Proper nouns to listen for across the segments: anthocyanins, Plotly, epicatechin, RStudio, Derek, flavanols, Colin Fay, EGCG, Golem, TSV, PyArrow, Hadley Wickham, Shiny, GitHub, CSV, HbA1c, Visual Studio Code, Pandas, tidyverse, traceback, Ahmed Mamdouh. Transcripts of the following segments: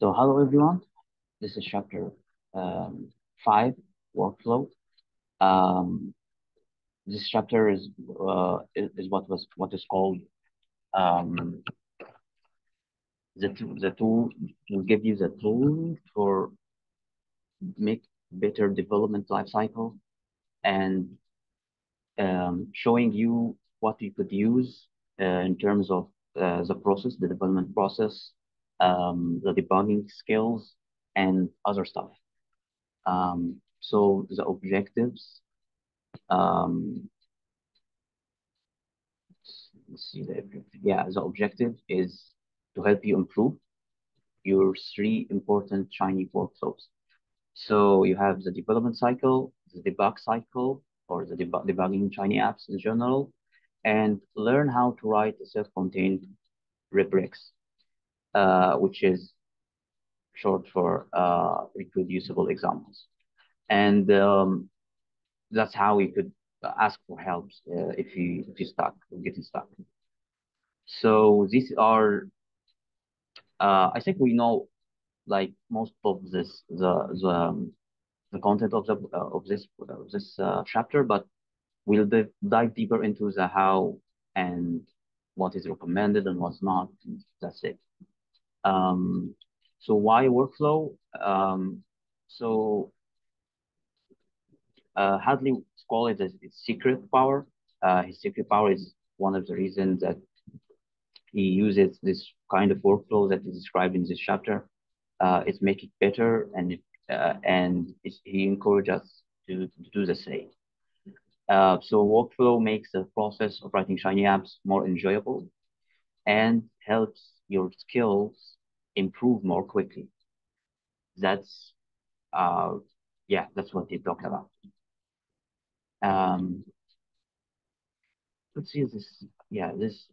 So hello everyone, this is chapter 5, workflow. This chapter is what is called the tool will give you the tool for make better development lifecycle and showing you what you could use in terms of the process, the development process. The debugging skills and other stuff. So the objectives. Let's see the objective. Yeah, the objective is to help you improve your 3 important Shiny workflows. So you have the development cycle, the debug cycle, or the debugging Shiny apps in general, and learn how to write a self-contained rubrics. Which is short for reproducible examples. And that's how you could ask for help if you're stuck or getting stuck. So these are, I think we know like most of this, the content of this chapter, but we'll dive deeper into the how and what is recommended and what's not, and that's it. So why workflow? Hadley calls it his secret power. His secret power is one of the reasons that he uses this kind of workflow that is described in this chapter. It's make it better, and he encourages us to do the same. So workflow makes the process of writing Shiny apps more enjoyable and helps your skills improve more quickly. That's, yeah, that's what they talk about. Let's see this, yeah, this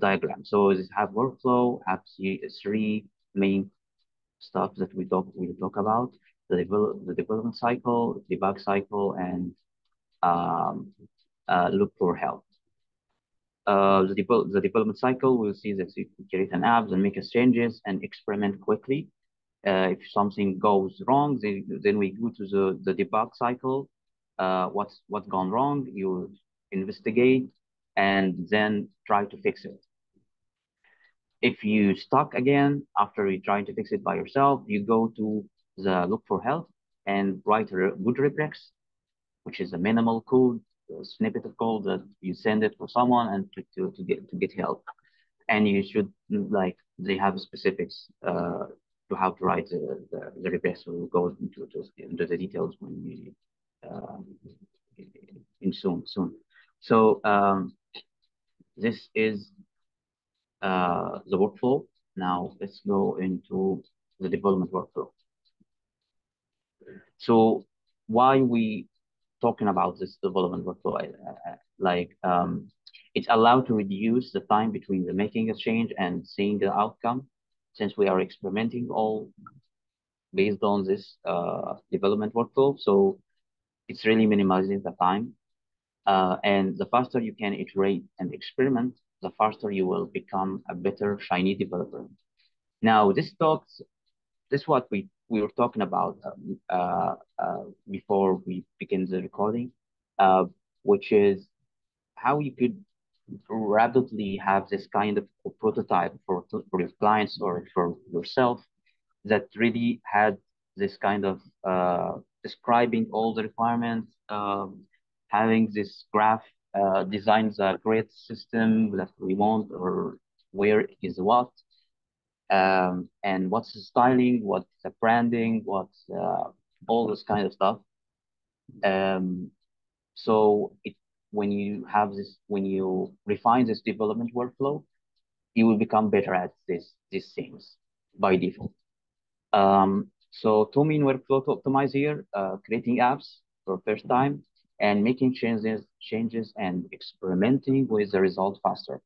diagram. So this have workflow, have 3 main stuff that we talk about: the development cycle, debug cycle, and look for help. The development cycle, we'll see that you create an app and make changes and experiment quickly. If something goes wrong, then we go to the debug cycle. What's gone wrong? You investigate and then try to fix it. If you stuck again after you trying to fix it by yourself, you go to the look for help and write good rubrics, which is a minimal code, a snippet of code that you send it for someone and to get help. And you should, like, they have specifics to how to write the rubrics. We'll go into the details when you in soon. So this is the workflow. Now let's go into the development workflow. So why we talking about this development workflow? It's allowed to reduce the time between the making a change and seeing the outcome, since we are experimenting all based on this development workflow. So it's really minimizing the time. And the faster you can iterate and experiment, the faster you will become a better Shiny developer. Now this is what we were talking about before we begin the recording, which is how you could rapidly have this kind of prototype for your clients or for yourself that really had this kind of describing all the requirements, having this graph, designs a great system that we want, or where is what. And what's the styling, what's the branding, what's all this kind of stuff. So when you refine this development workflow, you will become better at these things by default. So 2 main workflow to optimize here: creating apps for first time and making changes and experimenting with the result faster.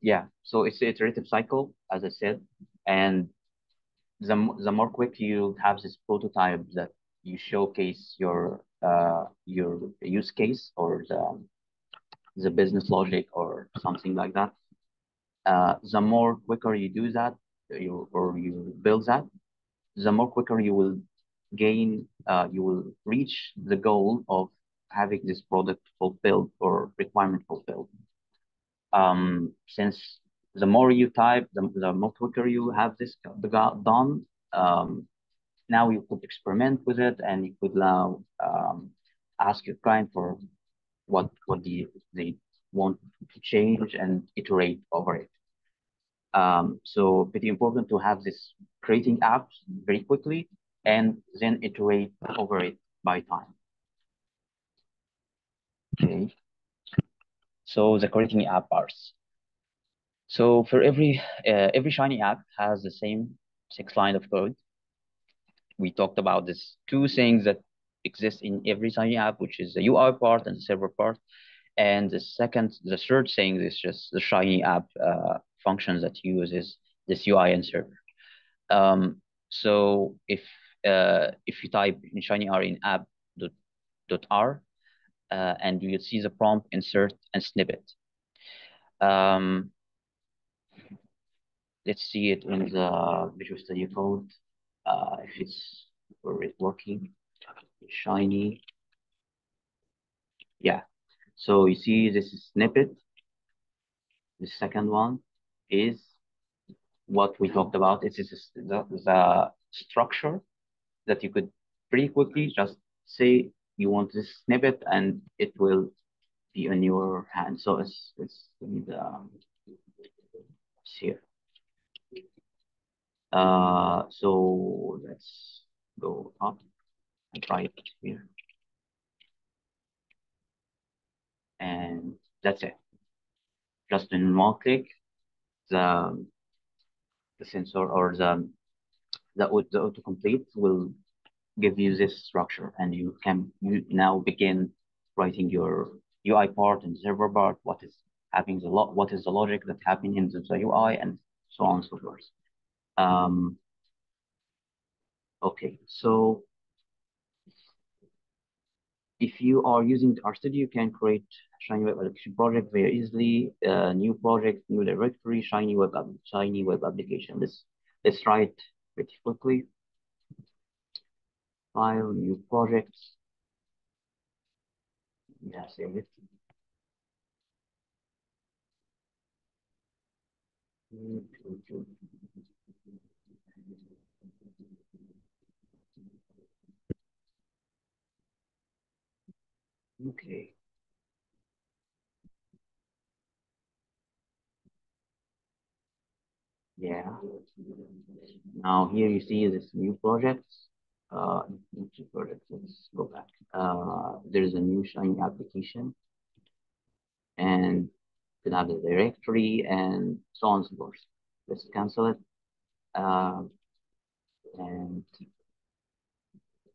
Yeah, so it's an iterative cycle, as I said, and the more quick you have this prototype that you showcase your use case or the business logic or something like that, the more quicker you do that, you build that, the more quicker you will gain, you will reach the goal of having this product fulfilled or requirement fulfilled. Since the more you type, the more quicker you have this done. Now you could experiment with it, and you could now ask your client for what they want to change and iterate over it. So pretty important to have this creating apps very quickly and then iterate over it by time. Okay. So the creating app parts. So for every Shiny app has the same 6 lines of code. We talked about these two things that exist in every Shiny app, which is the UI part and the server part. And the third thing is just the Shiny app functions that uses this UI and server. So if you type in Shiny R in app.r, and you'll see the prompt insert and snippet. Let's see it in the Visual Studio Code. If it's already working, Shiny. Yeah. So you see this is snippet. The second one is what we talked about. It is the structure that you could pretty quickly just say you want this snippet and it will be on your hand. So it's in the it's here. So let's go up and try it here. And that's it. Just in one click, the sensor or the autocomplete will give you this structure, and you can now begin writing your UI part and server part. What is the logic that happened in the UI, and so on and so forth. Okay, so if you are using RStudio, you can create Shiny Web Application project very easily. New project, new directory, Shiny Web Application. Let's try it pretty quickly. File, new project. Yeah, save it. Okay. Yeah. Now here you see this new project. Let's go back. There's a new Shiny application, and another directory, and so on and so forth. Let's cancel it. And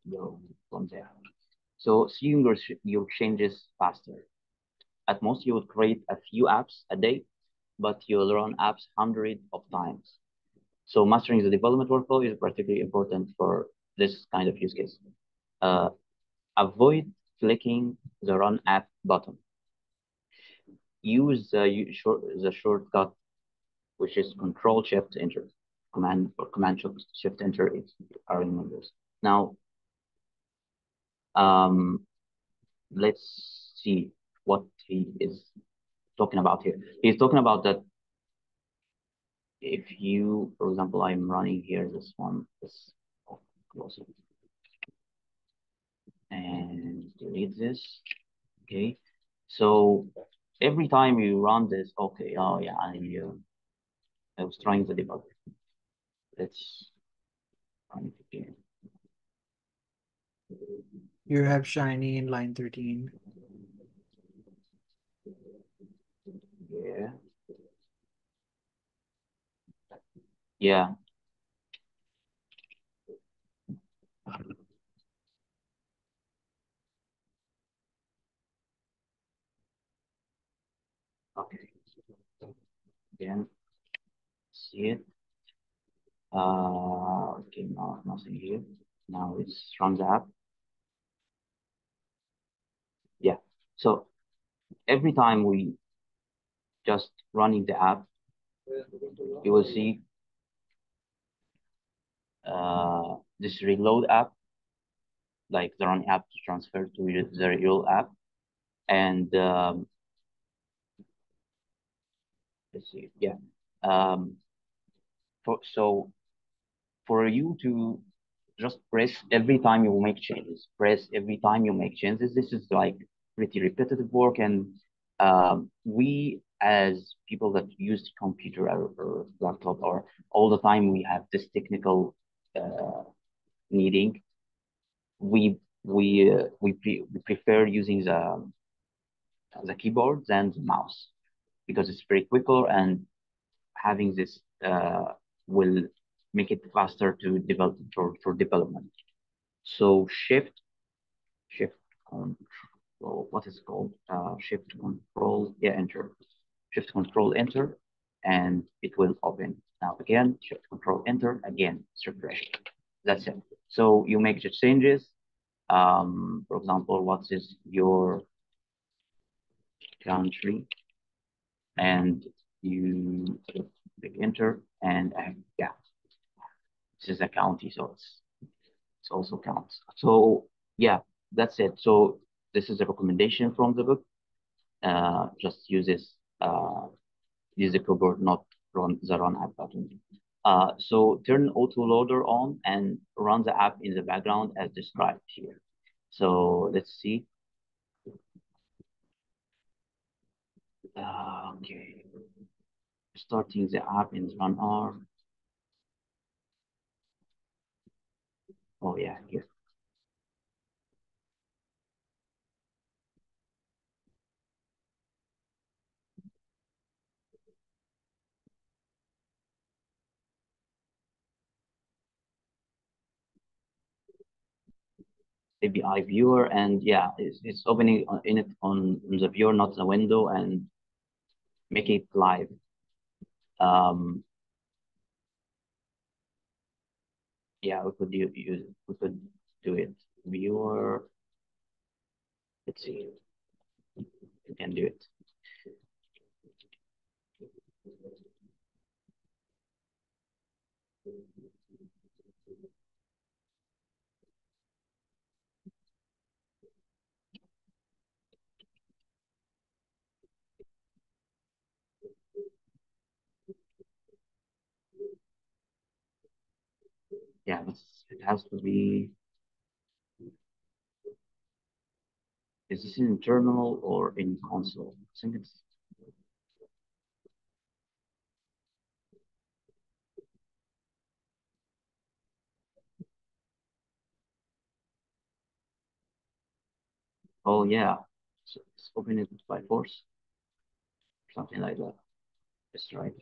go from there. So seeing your changes faster. At most, you would create a few apps a day, but you'll run apps hundreds of times. So mastering the development workflow is particularly important for this kind of use case. Avoid clicking the Run App button. Use the shortcut, which is Control-Shift-Enter. Command or Command-Shift-Enter are in Windows. Now, let's see what he is talking about here. He's talking about that if you, for example, I'm running here this one, this close it and delete this. Okay, so every time you run this, okay, oh yeah, I was trying the debugger. Let's run it again. You have Shiny in line 13. Yeah. Yeah. Okay. Again, see it. Okay, now nothing here. Now it's from the app. Yeah, so every time we just running the app, you will see this reload app, like the run app to transfer to the real app. And let's see, yeah. So for you to just press every time you make changes, this is like pretty repetitive work. And we, as people that use computer or laptop or all the time, we have this technical needing. We prefer using the keyboard than the mouse, because it's very quicker, and having this will make it faster to develop for development. So shift control, what is it called? Shift control, yeah, enter. Shift control enter, and it will open. Now again, shift control enter, again, refresh. That's it. So you make the changes. For example, what is your country? And you click enter, and yeah, this is a county, so it's also counts. So yeah, that's it. So this is a recommendation from the book. Just use this, use the keyboard, not run the run app button. So turn autoloader on and run the app in the background as described here. So let's see. Okay, starting the app in run R. Oh yeah, here. API viewer, and yeah, it's opening in it on the viewer, not the window, and make it live. Yeah, we could do it viewer. Let's see, we can do it. Yeah, it has to be. Is this in terminal or in console? I think it's. Oh yeah, so let's open it by force, something like that. Let's try it.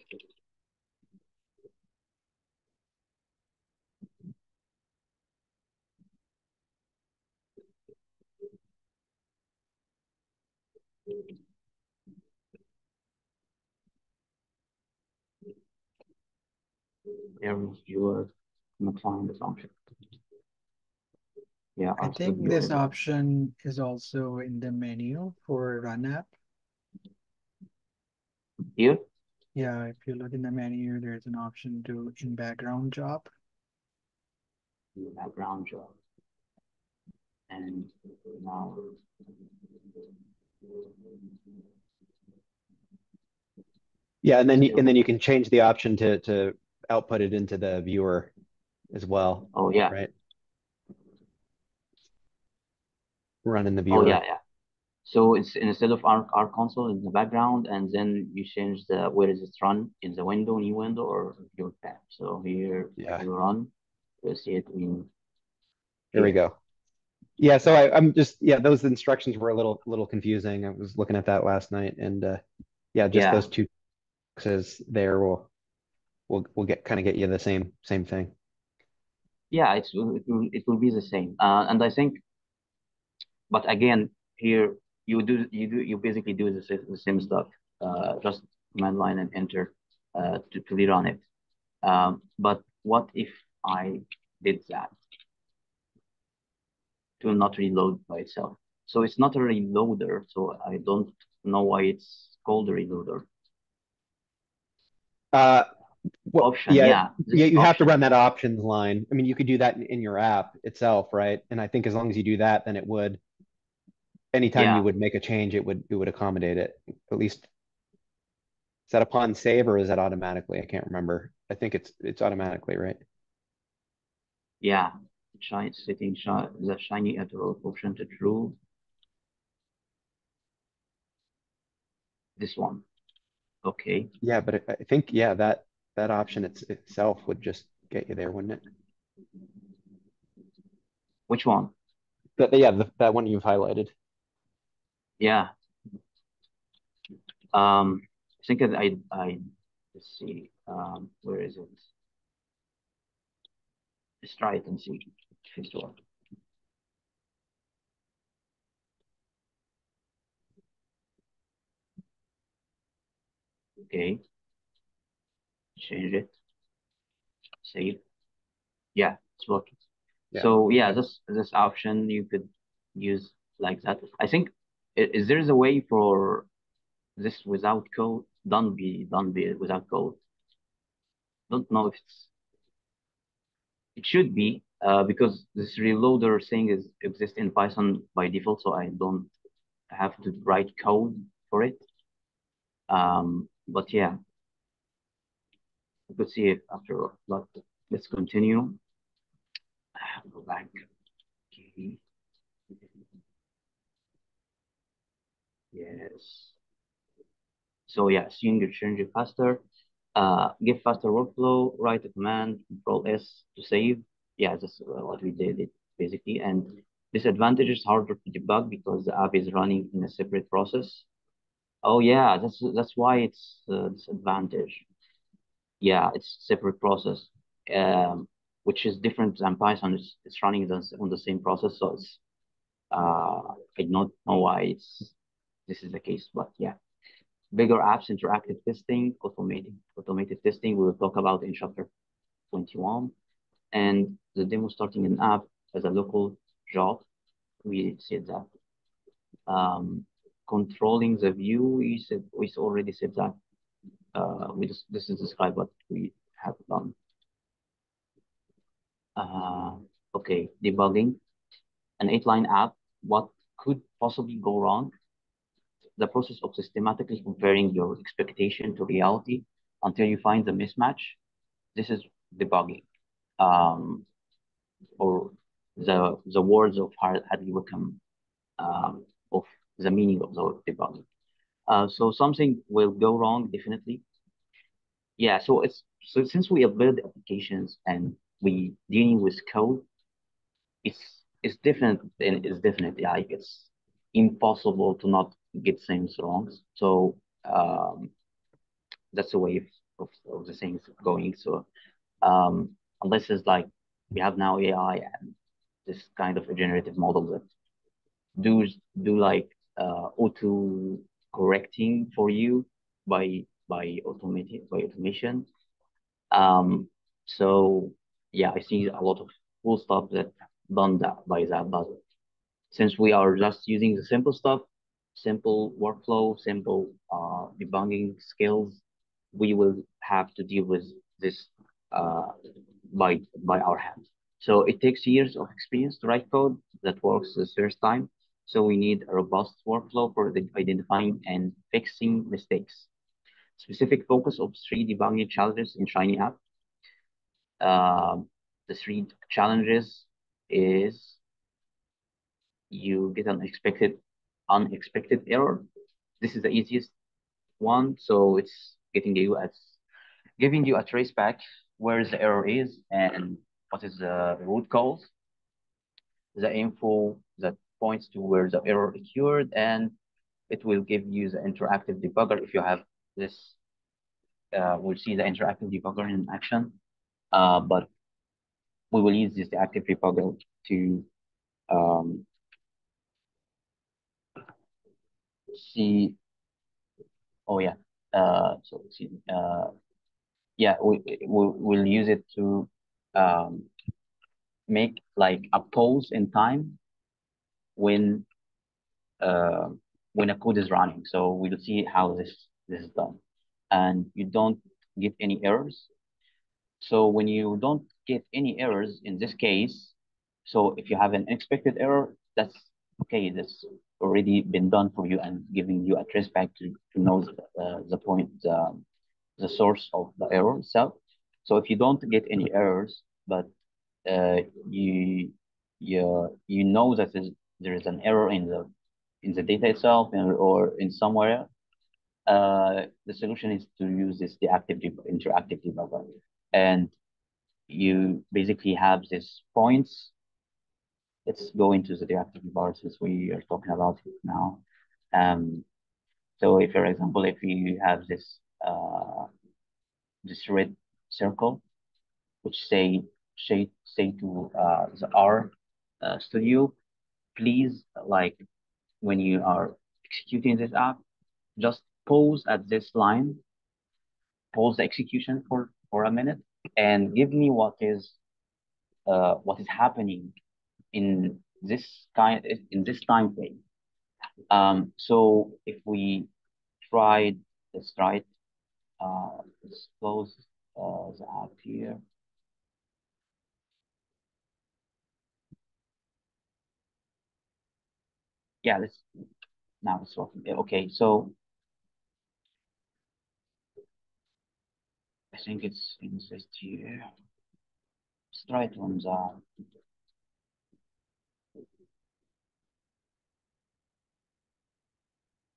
Viewer, not find this option. Yeah, I think this option is also in the menu for run app. Here? Yeah, if you look in the menu, there's an option to in background job. In background job. And now. Yeah, and then you can change the option to output it into the viewer as well. Oh yeah, right. Run in the viewer. Oh yeah, yeah. So it's instead of our console in the background, and then you change the where is it run in the window, new window, or your tab. So here, yeah, you run. You see it in. Here we go. Yeah, so I'm just, yeah, those instructions were a little confusing. I was looking at that last night, and yeah, just yeah, those two boxes there will kind of get you the same thing. Yeah, it will be the same, and I think. But again, here you basically do the same stuff. Just command line and enter to rerun it. But what if I did that? Will not reload by itself. So it's not a reloader, so I don't know why it's called a reloader. well, option. Yeah, you have to run that options line. I mean, you could do that in your app itself, right? And I think as long as you do that, then it would, anytime you would make a change, it would accommodate it. At least, is that upon save or is that automatically? I can't remember. I think it's automatically, right? Yeah, setting the Shiny arrow option to true. This one, okay. Yeah, but I think that option itself would just get you there, wouldn't it? Which one? That one you've highlighted. Yeah. I think I let's see. Where is it? Let's try it and see if it's working. Okay, change it, save. Yeah, it's working. Yeah. So yeah, this option you could use like that. I think is there's a way for this without code, done be without code. Don't know if it should be because this reloader thing exists in Python by default, so I don't have to write code for it. But yeah, we could see it after all. But let's continue. Go back. Okay. Yes. So yeah, seeing your change faster. Give faster workflow. Write a command. Control S to save. Yeah, that's what we did basically. And disadvantage is harder to debug because the app is running in a separate process. Oh yeah, that's why it's a disadvantage. Yeah, it's a separate process, which is different than Python. It's running on the same process, so it's. I don't know why this is the case, but yeah, bigger apps, interactive testing, automated testing. We will talk about in chapter 21, and the demo starting an app as a local job. We said that. Controlling the view, we already said that. This is described what we have done. Okay, debugging. An 8-line app, what could possibly go wrong? The process of systematically comparing your expectation to reality until you find the mismatch. This is debugging. Or the words of Hadley Wickham of the meaning of the debugging. So something will go wrong, definitely. Yeah, so since we have built applications and we dealing with code, it's different, and it's definitely like it's impossible to not get things wrong. So that's a way of the things going. So unless it's like we have now AI and this kind of a generative model that do like auto correcting for you by automation. So yeah, I see a lot of cool stuff that done that by that, but since we are just using the simple stuff, simple workflow, simple debugging skills, we will have to deal with this by our hands. So it takes years of experience to write code that works the first time. So we need a robust workflow for identifying and fixing mistakes. Specific focus of 3 debugging challenges in Shiny app. The 3 challenges is you get an unexpected error. This is the easiest one. So it's giving you a trace back where the error is and what is the root cause. The info that points to where the error occurred, and it will give you the interactive debugger. If you have this, we'll see the interactive debugger in action, but we will use this active debugger to see. Oh yeah, so let's see. Yeah, we'll use it to make like a pause in time when a code is running. So we'll see how this is done, and you don't get any errors. So when you don't get any errors in this case, so if you have an unexpected error, that's okay, that's already been done for you and giving you a trace back to know the source of the error itself. So if you don't get any errors, but you know that there is an error in the data itself or in somewhere, the solution is to use this interactive debugger, and you basically have these points. Let's go into the reactive debugger since we are talking about it now. So if, for example, if you have this this red circle, which say to the RStudio, please, like when you are executing this app, just pause at this line, pause the execution for a minute, and give me what is happening in this time frame. So if we tried, let's try it. Let's close the app here. Yeah, now it's working. Okay, so I think it's in this here. Let's try it on the.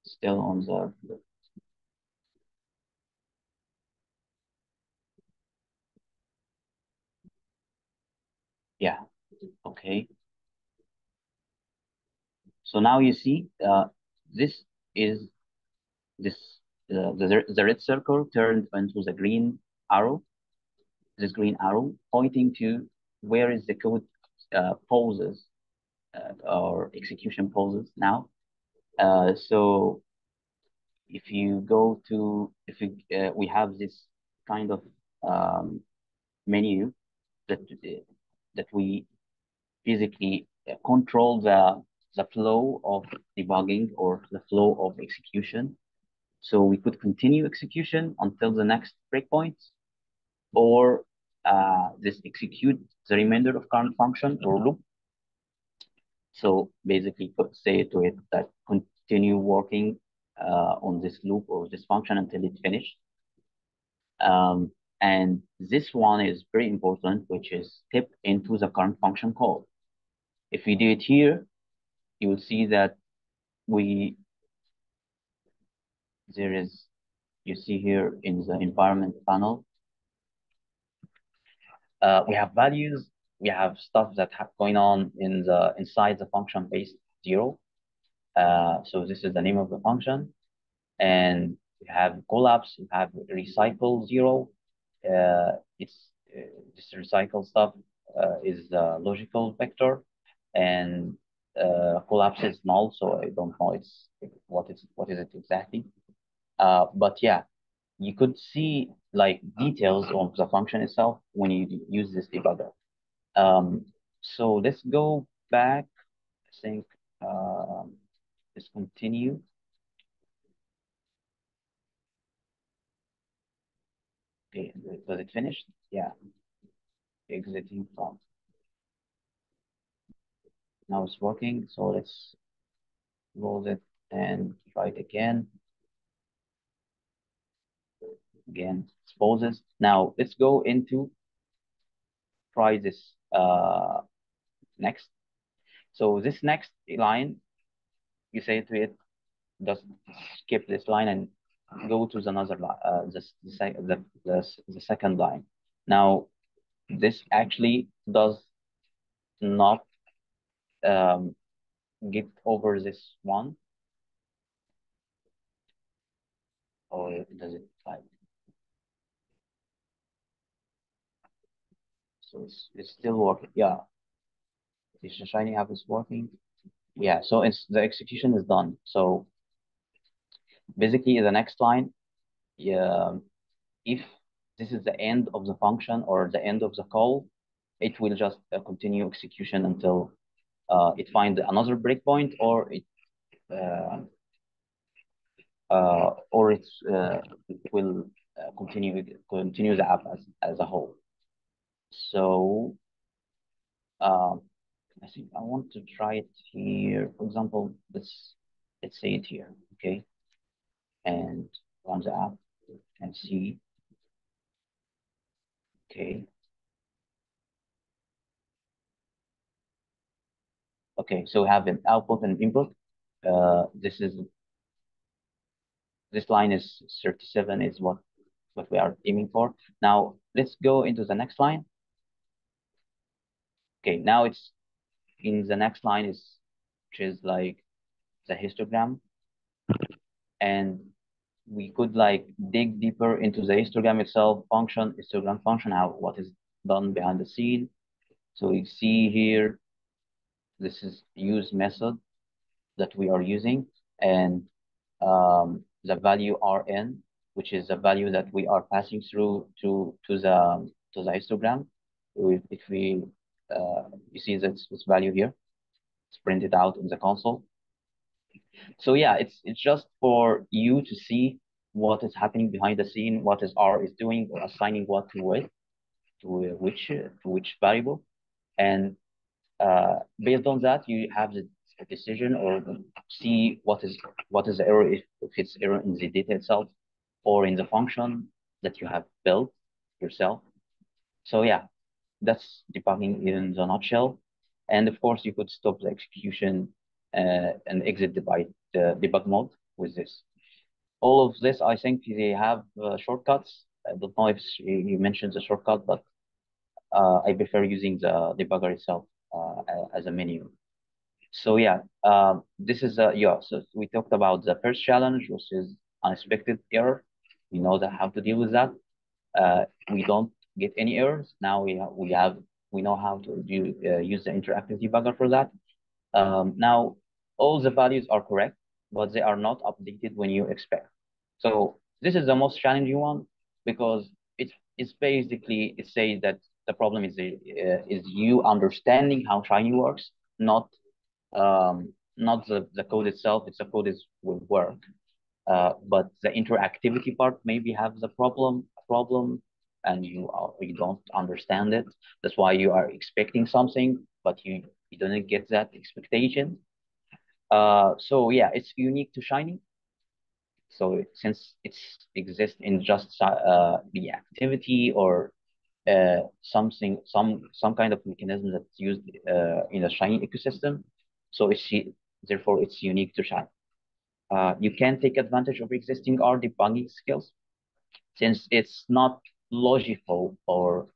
Still on the yeah, okay. So now you see this is the red circle turned into the green arrow. This green arrow pointing to where is the code pauses or execution pauses now. So if you go to, we have this kind of menu that we physically control the flow of debugging or the flow of execution. So we could continue execution until the next breakpoint, or this execute the remainder of current function or loop. So basically could say to it that continue working on this loop or this function until it's finished. And this one is very important, which is step into the current function call. If we do it here, you will see that you see here in the environment panel, we have values, we have stuff that going on in the inside the function base 0. So this is the name of the function, and you have collapse, you have recycle 0. This recycle stuff is a logical vector, and collapse is null, so I don't know what is it exactly. But yeah, you could see like details of the function itself when you use this debugger. So let's go back. I think let's continue. Okay, was it finished? Yeah. Exiting from. Now it's working. So let's close it and try it again. Again, it pauses. Now let's go into try this. Next. So this next line, you say to it, just skip this line and go to another line, the second line. Now, this actually does not get over this one, or does it? Like, so it's still working. Yeah, the Shiny app is working. Yeah, so it's the execution is done. So basically, the next line, yeah, if this is the end of the function or the end of the call, it will just continue execution until it finds another breakpoint, or it will continue the app as a whole. So I think I want to try it here. For example, this, let's say it here, okay? And run the app and see. Okay. Okay, so we have an output and input. This line is 37 is what we are aiming for. Now let's go into the next line. Okay, now it's in the next line is which is like the histogram, and we could like dig deeper into the histogram itself, function, histogram function, how what is done behind the scene. So we see here, this is use method that we are using, and the value Rn, which is the value that we are passing through to the histogram. If we you see this value here, it's printed out in the console. So yeah, it's just for you to see what is happening behind the scene, what is R is doing, or assigning what to what, to which variable, and based on that you have the decision or see what is the error, if it's error in the data itself or in the function that you have built yourself. So yeah, that's debugging in the nutshell. And of course you could stop the execution and exit debug mode with this. All of this, I think they have shortcuts. I don't know if you mentioned the shortcut, but I prefer using the debugger itself as a menu. So yeah, this is so we talked about the first challenge, which is unexpected error. We know that how to deal with that. We don't get any errors. Now we know how to use the interactive debugger for that. Now all the values are correct, but they are not updated when you expect. So this is the most challenging one because it's basically, it says that the problem is you understanding how Shiny works, not the code itself. It's the code will work, but the interactivity part maybe have the problem, and you don't understand it. That's why you are expecting something, but you don't get that expectation. So yeah, it's unique to Shiny. So since it's exists in just the activity or some kind of mechanism that's used in a Shiny ecosystem, so therefore it's unique to Shiny. You can take advantage of existing R debugging skills, since it's not logical or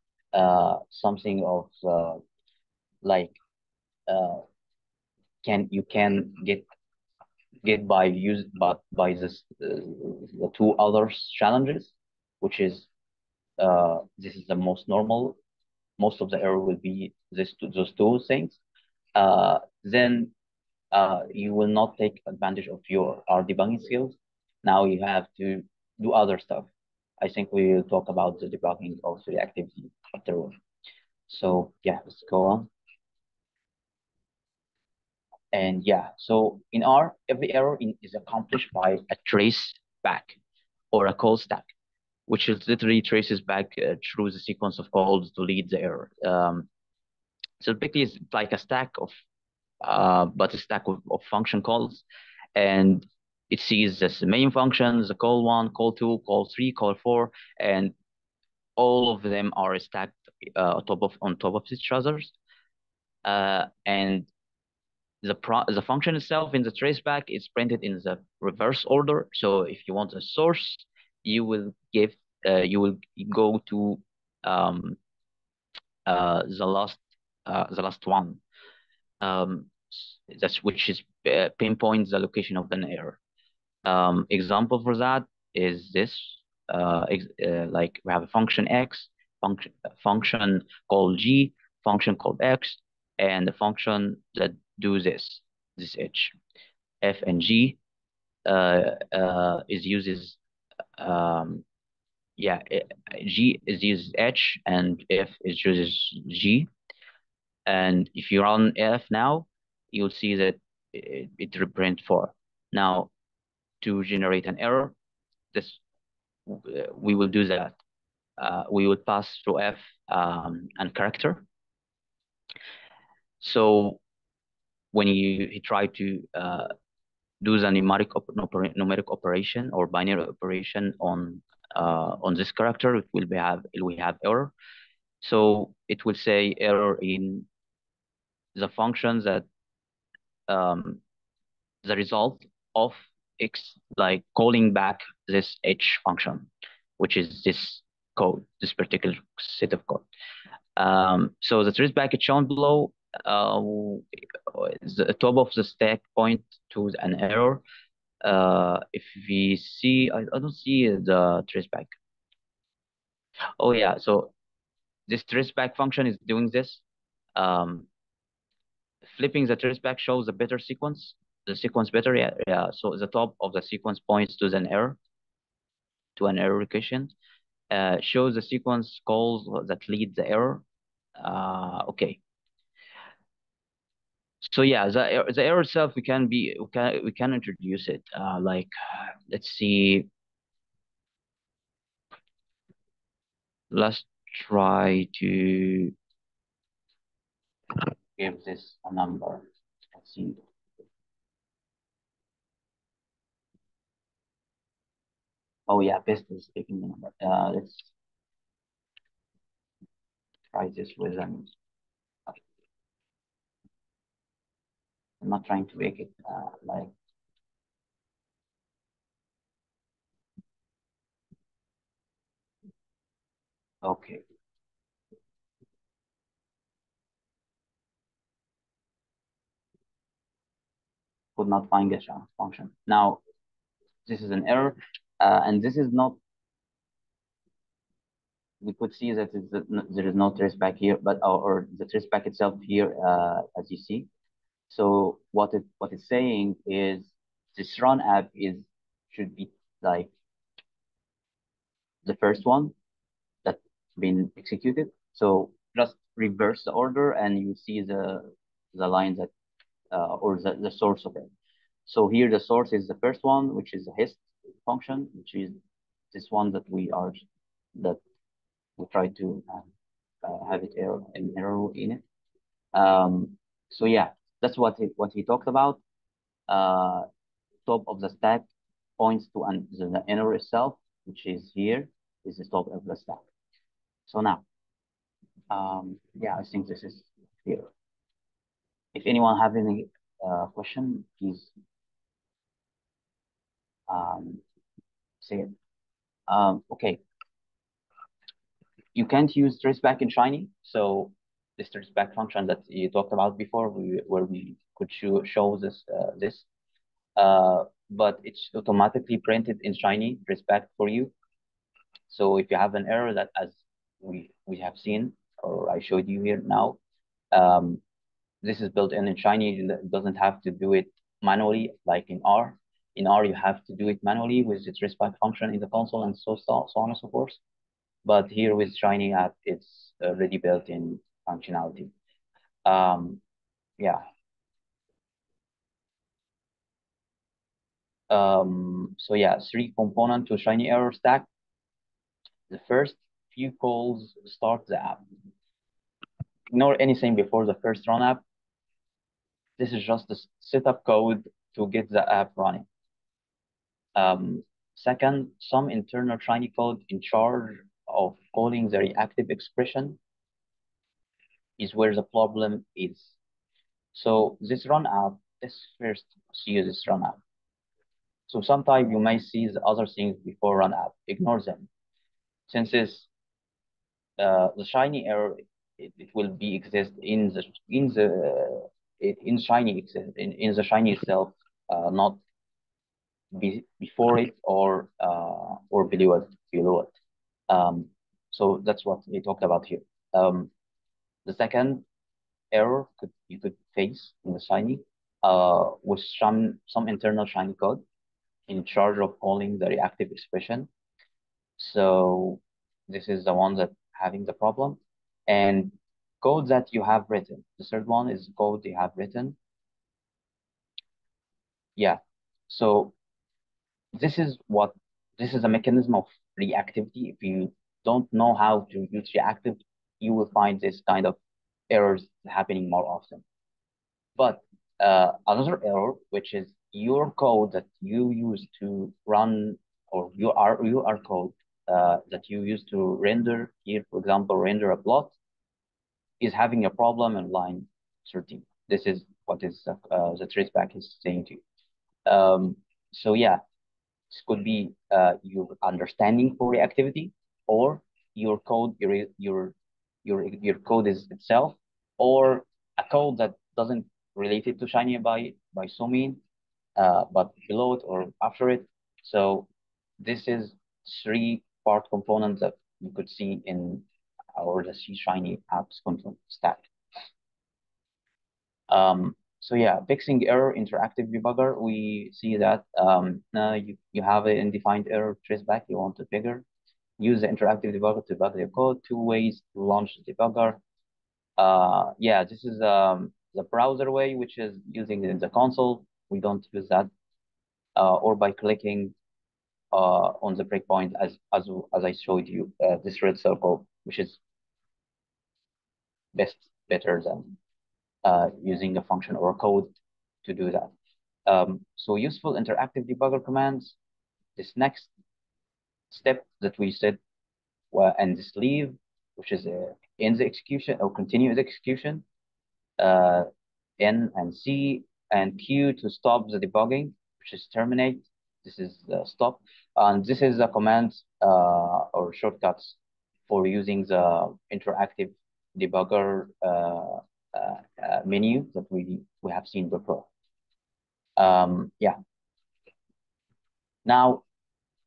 something of like you can get by used by this the two other challenges, which is this is the most normal. Most of the error will be those two things. Then you will not take advantage of your R debugging skills. Now you have to do other stuff. I think we will talk about the debugging of the activity afterward. So yeah, let's go on. And yeah, so in R, every error is accomplished by a trace back or a call stack, which is literally traces back through the sequence of calls to lead the error. So basically it's like a stack of, but a stack of function calls. And it sees this main function, the call one, call two, call three, call four, and all of them are stacked on top of each other. And the function itself in the traceback is printed in the reverse order. So if you want a source, you will go to the last one, which pinpoints the location of an error. Example for that is this, like we have a function X, function called G, function called X, and the function that do this H. F and G G is uses H and F is uses G. And if you run F now, you'll see that it reprints 4. Now, to generate an error, we will do that. we would pass through F and character. So when you try to do the numeric operation or binary operation on this character, it will have error. So it will say error in the function that the result of X, like calling back this H function, which is this code, this particular set of code. So the trace back is shown below. The top of the stack point to an error. If we see, I don't see the traceback. Oh yeah, so this traceback function is doing this. Flipping the traceback shows a better sequence. The sequence better, yeah, yeah. So the top of the sequence points to an error, location. Shows the sequence calls that lead the error. Okay. So yeah, the error itself we can introduce it. Like let's see, let's try to give this a number. Let's see. Oh yeah, best is taking the number. Let's try this with an. I'm not trying to make it like okay. Could not find a function. Now this is an error, and this is not. We could see that there is no traceback here, but or the traceback itself here, as you see. So what it's saying is this run app should be like the first one that's been executed. So just reverse the order and you see the line that or the source of it. So here the source is the first one, which is the hist function, which is this one that we try to have it an error in it. So yeah. That's what he talked about. Top of the stack points to the error itself, which is here, is the top of the stack. So now, yeah, I think this is clear. If anyone has any question, please say it. Okay. You can't use traceback in Shiny, so this traceback function that you talked about before, where we could show this, but it's automatically printed in Shiny traceback for you. So if you have an error that, as we have seen, or I showed you here now, this is built in Shiny. It doesn't have to do it manually like in R. In R, you have to do it manually with the traceback function in the console and so on and so forth. But here with Shiny app, it's already built in functionality. Yeah. So yeah, three components to Shiny error stack. The first few calls start the app. Ignore anything before the first run app. This is just the setup code to get the app running. Second, some internal Shiny code in charge of calling the reactive expression is where the problem is. So this run app, let's first see this run app. So sometimes you may see the other things before run app, ignore them. Since it's the Shiny error, it will be exist in the Shiny itself, not before it or below it. So that's what we talked about here. The second error you could face in the Shiny was some internal Shiny code in charge of calling the reactive expression. So this is the one that having the problem. And code that you have written. The third one is code you have written. Yeah. So this is a mechanism of reactivity. If you don't know how to use reactive, you will find this kind of errors happening more often. But another error, which is your code that you use to run, or your code that you use to render, here, for example, render a plot, is having a problem in line 13. This is what is the traceback is saying to you. So yeah, this could be your understanding for reactivity, or your code, your code is itself, or a code that doesn't relate it to Shiny by so mean, but below it or after it. So this is three-part components that you could see in the Shiny apps control stack. So yeah, fixing error, interactive debugger. We see that now you have an undefined error traceback you want to figure. Use the interactive debugger to debug the code. Two ways to launch the debugger. Yeah, this is the browser way, which is using it in the console. We don't use that. Or by clicking on the breakpoint, as I showed you, this red circle, which is better than using a function or a code to do that. So useful interactive debugger commands. This next step that we said, and this leave, which is end the execution or continue the execution, N and C and Q to stop the debugging, which is terminate. This is the stop, and this is the commands or shortcuts for using the interactive debugger menu that we have seen before. Yeah. Now,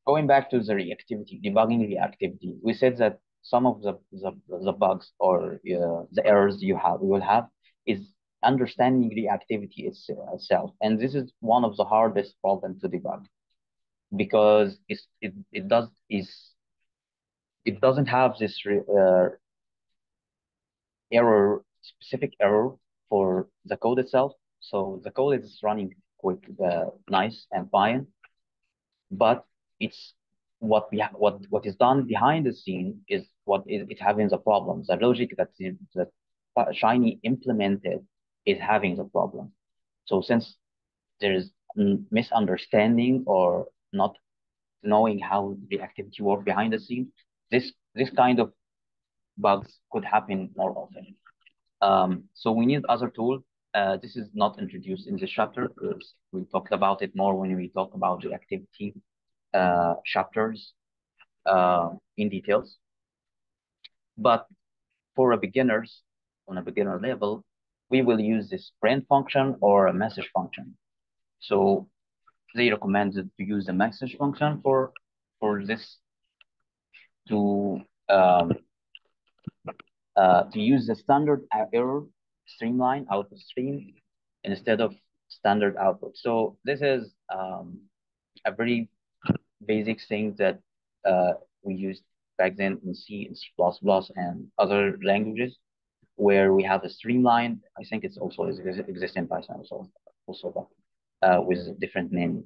going back to the reactivity, debugging reactivity, we said that some of the bugs or the errors you will have is understanding reactivity itself, and this is one of the hardest problems to debug, because it doesn't have this specific error for the code itself. So the code is running quick, nice and fine, but it's what is done behind the scene is what is having the problems. The logic that Shiny implemented is having the problem. So since there is misunderstanding or not knowing how the activity works behind the scene, this kind of bugs could happen more often. So we need other tool. This is not introduced in this chapter. We talked about it more when we talk about the activity chapters in details. But for beginners, on a beginner level, we will use this print function or a message function. So they recommended to use the message function for this to use the standard error streamline output stream instead of standard output. So this is a very basic thing that we used back then in C and C++ and other languages, where we have a streamline. I think it's also exists in Python also with a different name.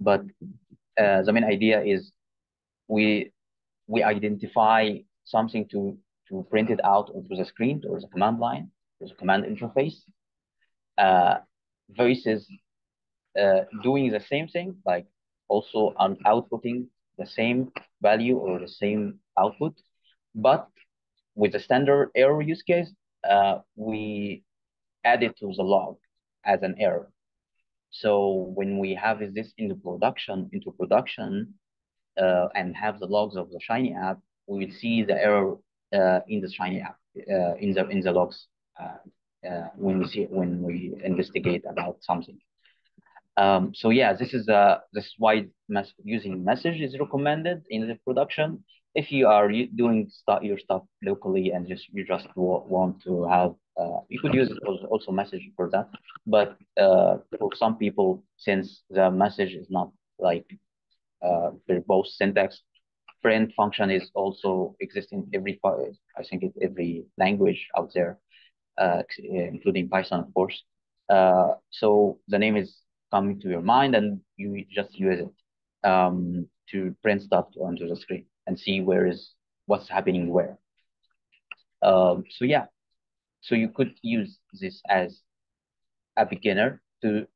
But the main idea is we identify something to print it out onto the screen or the command line, or the command interface, versus doing the same thing, like also outputting the same value or the same output. But with the standard error use case, we add it to the log as an error. So when we have this into production, and have the logs of the Shiny app, we will see the error in the Shiny app in the logs when we investigate about something. So yeah, this is why using message is recommended in the production. If you are doing your stuff locally and you just want to have, you could use also message for that. But for some people, since the message is not like verbose syntax, print function is also existing every language out there, including Python, of course. So the name is coming to your mind, and you just use it to print stuff onto the screen and see where is what's happening where. So yeah, so you could use this as a beginner to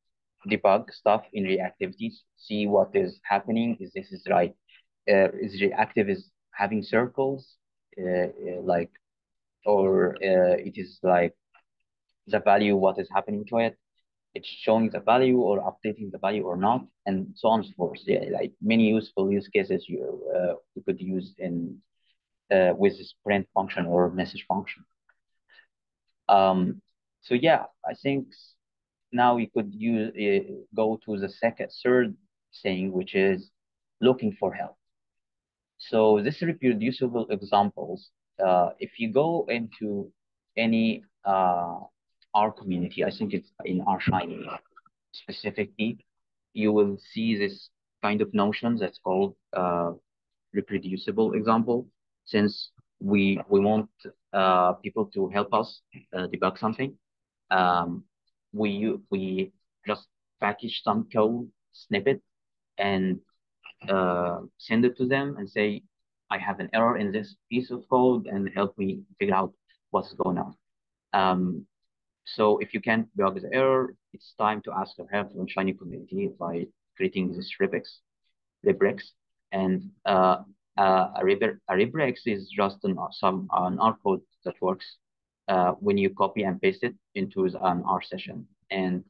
debug stuff in reactivities, see what is happening, is this is right, is reactive is having circles, like, or it is like the value, what is happening to it, it's showing the value or updating the value or not, and so on and so forth. Yeah, like many useful use cases you could use in with this print function or message function. So yeah, I think now we could use go to the third thing, which is looking for help. So this reproducible examples. If you go into any R community, I think it's in R Shiny specifically, you will see this kind of notion that's called reproducible example. Since we want people to help us debug something, we just package some code snippet and send it to them and say, I have an error in this piece of code and help me figure out what's going on. So if you can't debug the error, it's time to ask for help from Shiny community by creating this rebricks. And a rebricks is just an R code that works when you copy and paste it into an R session and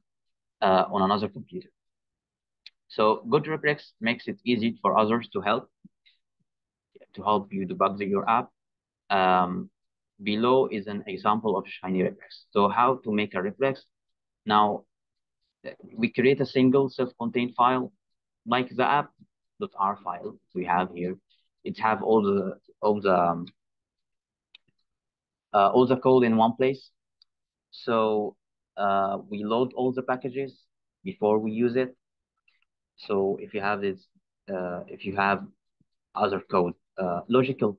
on another computer. So good rebricks makes it easy for others to help you debug your app. Below is an example of Shiny rebricks. So how to make a rebricks? Now, we create a single self-contained file, like the app.r file we have here. It have all the code in one place. So we load all the packages before we use it. So if you have this, if you have other code, logical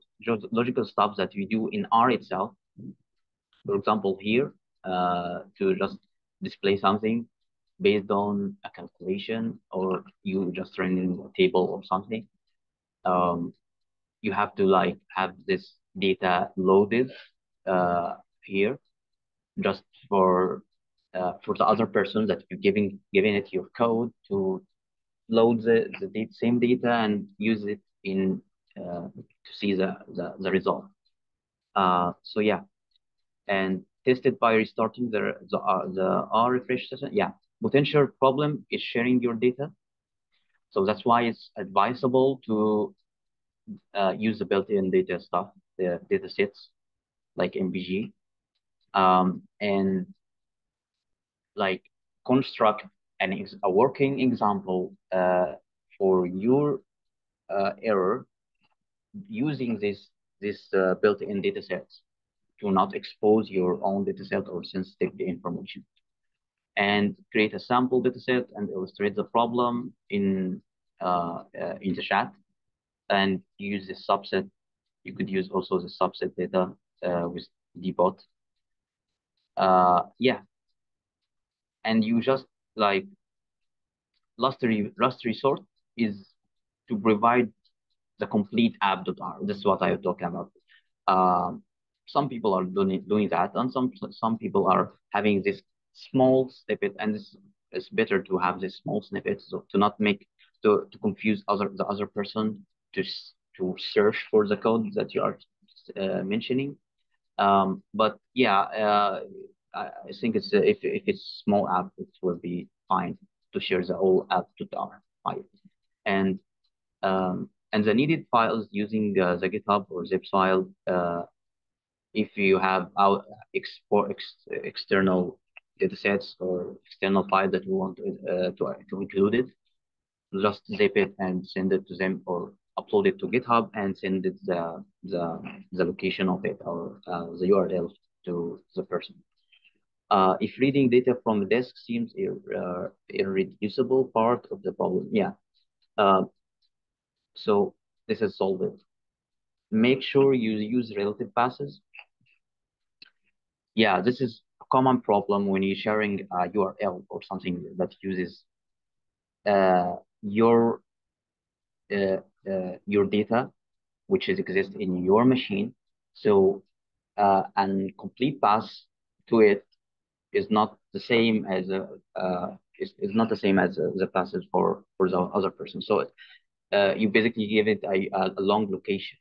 stuff that we do in R itself, for example here, to just display something based on a calculation, or you just rendering a table or something, you have to like have this data loaded here, just for the other person that you're giving it your code to load the same data and use it in to see the result. So yeah, and tested by restarting the R refresh session. Yeah, potential problem is sharing your data, so that's why it's advisable to use the built-in data stuff, the data sets like MBG, and like construct a working example for your error using this built-in data sets to not expose your own data set or sensitive information, and create a sample data set and illustrate the problem in the chat, and use the subset. You could use also the subset data with dbot. Yeah, and you just like last resort is to provide the complete app.r. This is what I was talking about. Some people are doing that, and some people are having this small snippet, and it's better to have this small snippet, so to not make to confuse the other person to search for the code that you are mentioning. But yeah, I think it's if it's small app, it will be fine to share the whole app.r file, and the needed files using the GitHub or zip file. If you have out export external datasets or external file that you want to include it, just zip it and send it to them, or upload it to GitHub and send it the location of it, or the URL to the person. If reading data from the disk seems irreducible, part of the problem. Yeah. So this is solved. Make sure you use relative passes. Yeah, this is a common problem when you're sharing a URL or something that uses your data which is exist in your machine. So and complete path to it is not the same as a is not the same as the passes for the other person. So you basically give it a long location.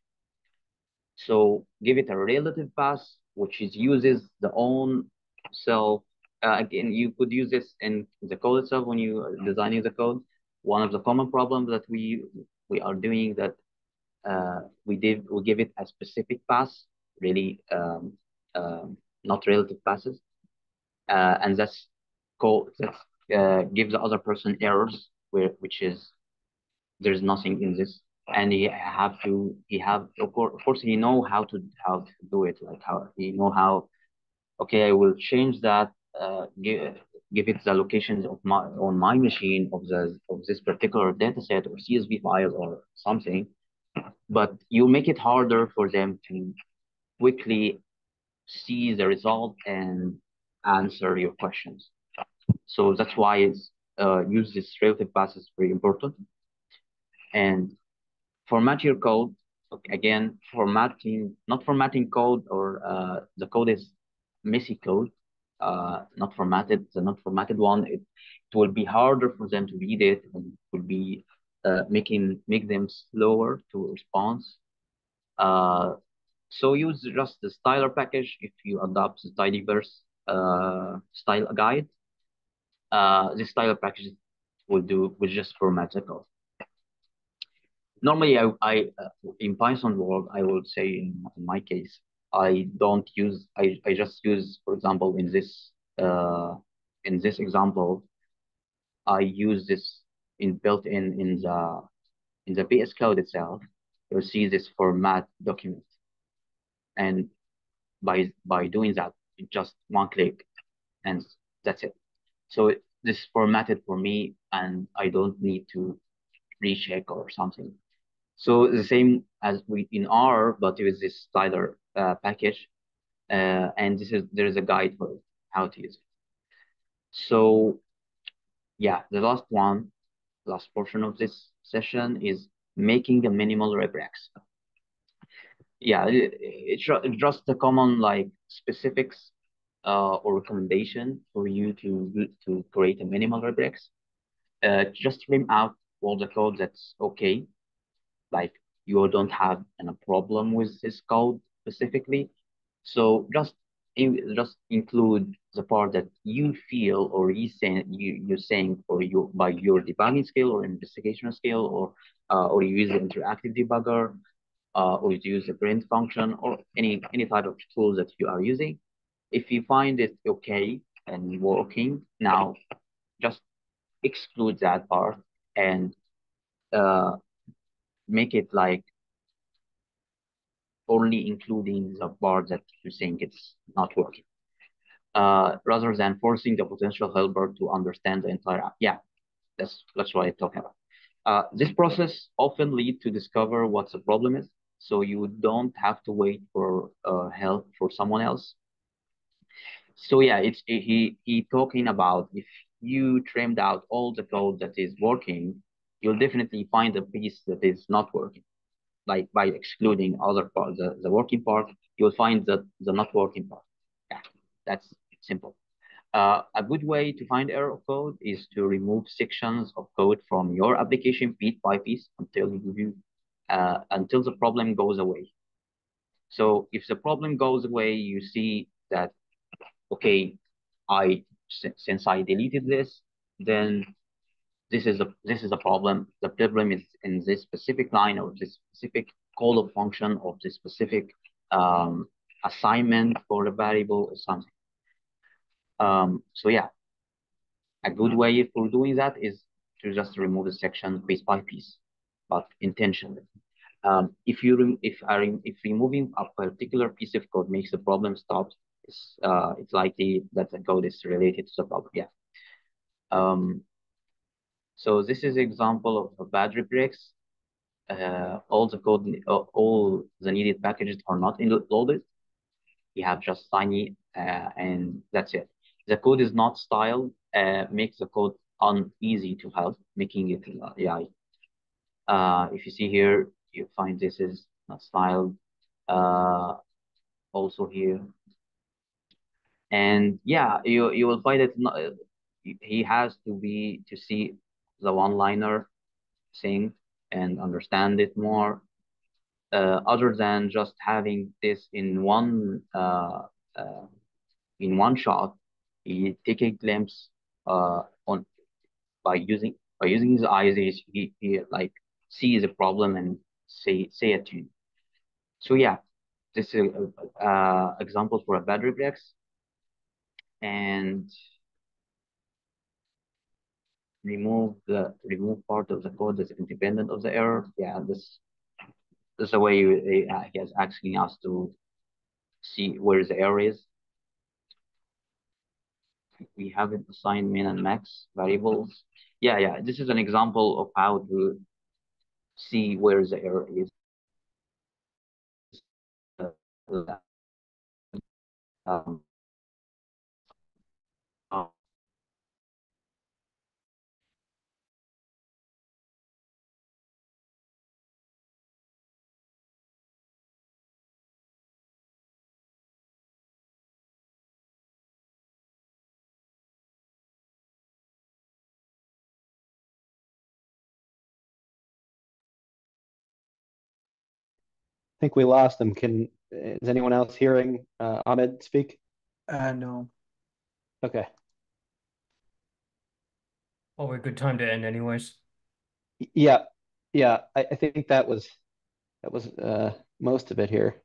So give it a relative path, which is uses the own self. Again, you could use this in the code itself when you are designing the code. One of the common problems that we are doing that we give it a specific path, really not relative passes, and that's called gives the other person errors, which is there's nothing in this, and he have of course he know how to do it, like how he know how. Okay, I will change that. Give it the locations of my on my machine of this particular dataset or CSV file or something, but you make it harder for them to quickly see the result and answer your questions. So that's why it's use this relative path is very important. And format your code. Again, not formatting code or the code is messy code. Not formatted, the not formatted one, it will be harder for them to read it, and it will be make them slower to respond. So use just the styler package if you adopt the tidyverse style guide. This styler package will just format the code. Normally, in Python world, I would say in my case, I don't use, I just use, for example, in this example, I use this built in the VS Code itself. You'll see this format document. And by doing that, just one click and that's it. So this is formatted for me and I don't need to recheck or something. So the same as we in R, but with this styler package, and there is a guide for how to use it. So yeah, the last portion of this session is making a minimal regex. Yeah, it's just a common like specifics or recommendation for you to create a minimal regex. Just trim out all the code that's okay, like you don't have a problem with this code specifically. So just include the part that you feel or you're saying for you by your debugging skill or investigation skill, or you use the interactive debugger, or you use the print function or any type of tools that you are using. If you find it okay and working, now just exclude that part and make it like only including the part that you think it's not working, rather than forcing the potential helper to understand the entire app. Yeah, that's what I'm talking about. This process often leads to discover what the problem is, so you don't have to wait for help for someone else. So yeah, he's talking about if you trimmed out all the code that is working, you'll definitely find a piece that is not working. Like by excluding other parts, the working part, you'll find the not working part. Yeah, that's simple. A good way to find error code is to remove sections of code from your application piece by piece until the problem goes away. So if the problem goes away, you see that, okay, since I deleted this, then this is a problem. The problem is in this specific line or this specific call of function or this specific assignment for a variable or something. So yeah, a good way for doing that is to just remove the section piece by piece, but intentionally. If removing a particular piece of code makes the problem stop, it's likely that the code is related to the problem. Yeah. So this is an example of a bad regex. All the needed packages are not loaded. You have just Shiny, and that's it. The code is not styled, makes the code uneasy to help, making it AI. If you see here, you find this is styled also here. And yeah, you will find it. He has to be to see the one-liner thing and understand it more, other than just having this in one shot. He take a glimpse on by using his eyes. He like see the problem and say it to you. So yeah, this is example for a bad reflex. And remove part of the code that's independent of the error. Yeah, this is the way he is asking us to see where the error is. We haven't assigned min and max variables. Yeah. This is an example of how to see where the error is. I think we lost them. Is anyone else hearing Ahmed speak? No. Okay. Probably a good time to end, anyways. Yeah. I think that was most of it here.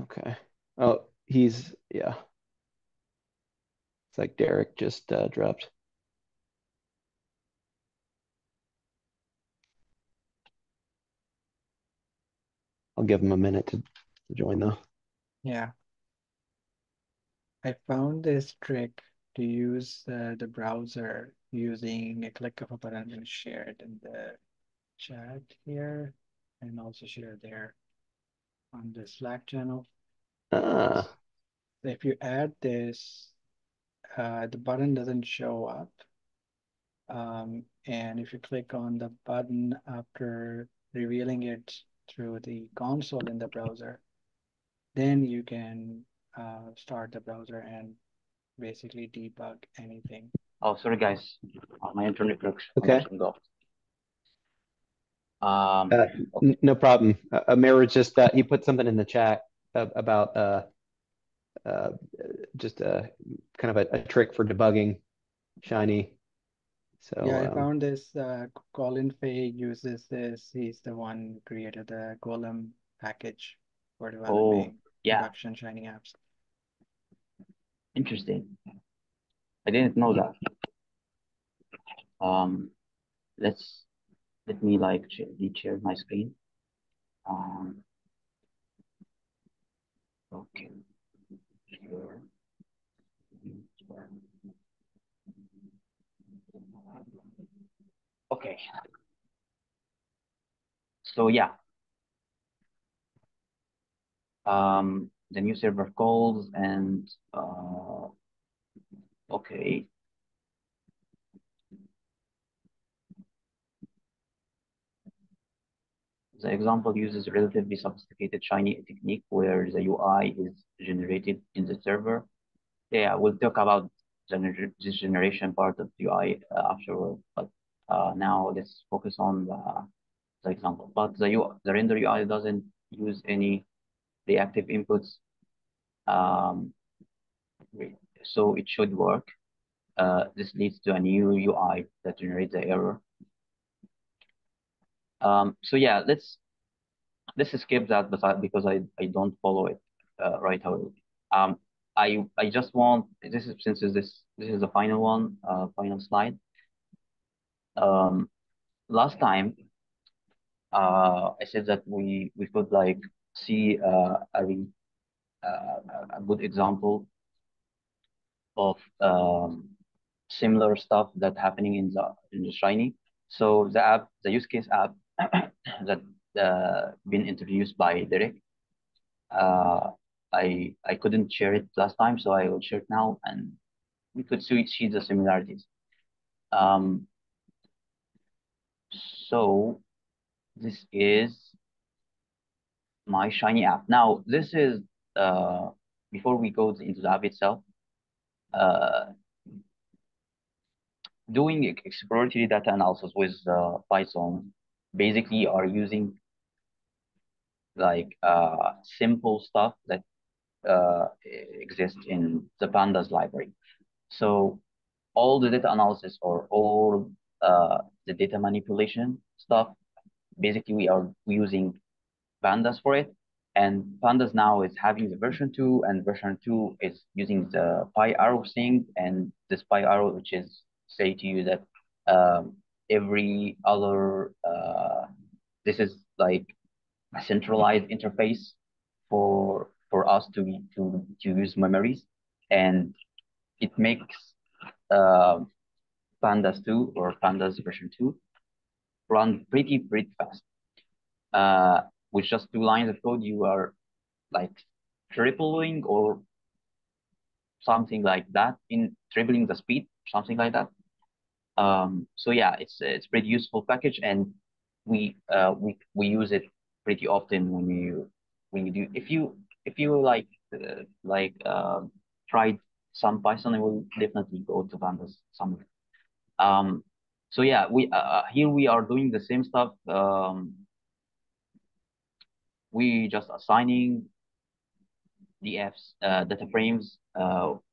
Okay. Oh, it's like Derek just dropped. I'll give him a minute to join though. Yeah. I found this trick to use the browser using a click of a button and share it in the chat here, and also share there on the Slack channel. If you add this, the button doesn't show up. And if you click on the button after revealing it through the console in the browser, then you can start the browser and basically debug anything. Oh, sorry guys, my internet works. Okay. Okay. No problem. Amir was just he put something in the chat about just kind of a trick for debugging Shiny. So, yeah, I found this. Colin Fay uses this. He's the one who created the Golem package for developing production Shiny apps. Interesting. I didn't know that. Let me like share my screen. Okay. Sure. Okay. So yeah. The new server calls and okay. The example uses relatively sophisticated Shiny technique where the UI is generated in the server. Yeah, we'll talk about this generation part of the UI afterward, but now let's focus on the example. But the render UI doesn't use any reactive inputs, so it should work. This leads to a new UI that generates the error. So yeah, let's skip that because I don't follow it right away. I just want this is the final one, final slide. Last time, I said that we could like see a good example of similar stuff that's happening in the Shiny. So the use case app that been introduced by Derek, I couldn't share it last time, so I will share it now, and we could see the similarities. So This is my Shiny app. Now, this is, before we go into the app itself, doing exploratory data analysis with Python, basically are using like simple stuff that exists in the Pandas library. So all the data analysis or all the data manipulation stuff, basically we are using Pandas for it. And Pandas now is having the version 2, and version 2 is using the PyArrow thing. And this PyArrow, which is say to you that every other, this is like a centralized interface for us to use memories, and it makes Pandas 2 or Pandas version 2 run pretty fast. With just 2 lines of code, you are like tripling or something like that, in tripling the speed, something like that. So yeah, it's pretty useful package, and we use it pretty often when you do, if you tried some Python, it will definitely go to Pandas somewhere. So yeah, we here we are doing the same stuff. We just assigning DFs, data frames,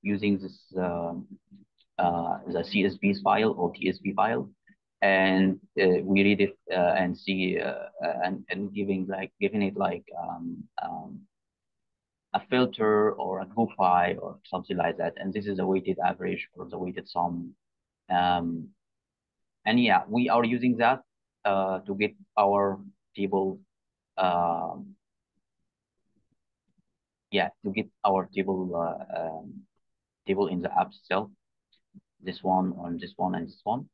using this the CSV file or TSV file, and we read it and see and giving it like a filter or a group by or something like that. And this is the weighted average or the weighted sum. And yeah, we are using that to get our table. Yeah, to get our table table in the app itself. This one on this one and this one.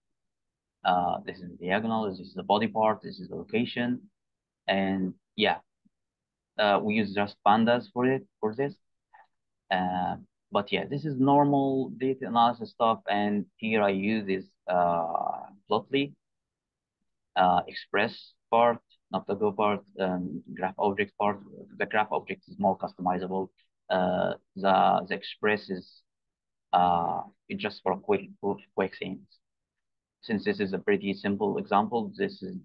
This is the diagonal. This is the body part. This is the location, and yeah, we use just Pandas for it for this. But yeah, this is normal data analysis stuff, and here I use this Plotly express part. Not the Go part, graph object part. The graph object is more customizable. The express is it's just for quick things. Since this is a pretty simple example, this is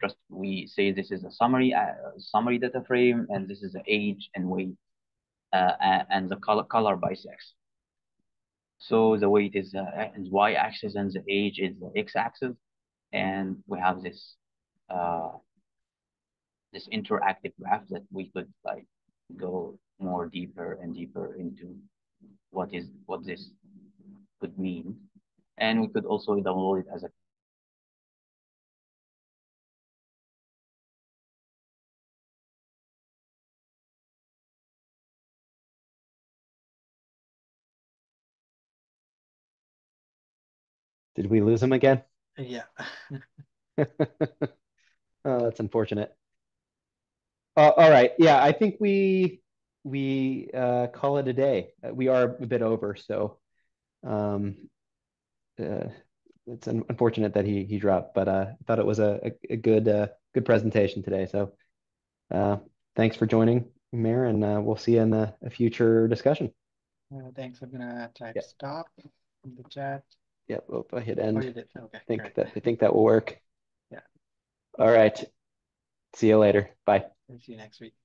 just we say this is a summary data frame, and this is the age and weight, and the color by sex. So the weight is y axis, and the age is the x axis, and we have this. This interactive graph that we could like go more deeper and deeper into what this could mean. And we could also download it as a Did we lose him again? Yeah. Oh, that's unfortunate. All right. Yeah, I think we call it a day. We are a bit over, so it's unfortunate that he dropped. But I thought it was a good presentation today. So thanks for joining, Mayor, and we'll see you in a future discussion. Thanks. I'm gonna type stop in the chat. Yep. Oh, I hit end. Oh, you did. Okay, I think that will work. Yeah. All right. See you later. Bye. See you next week.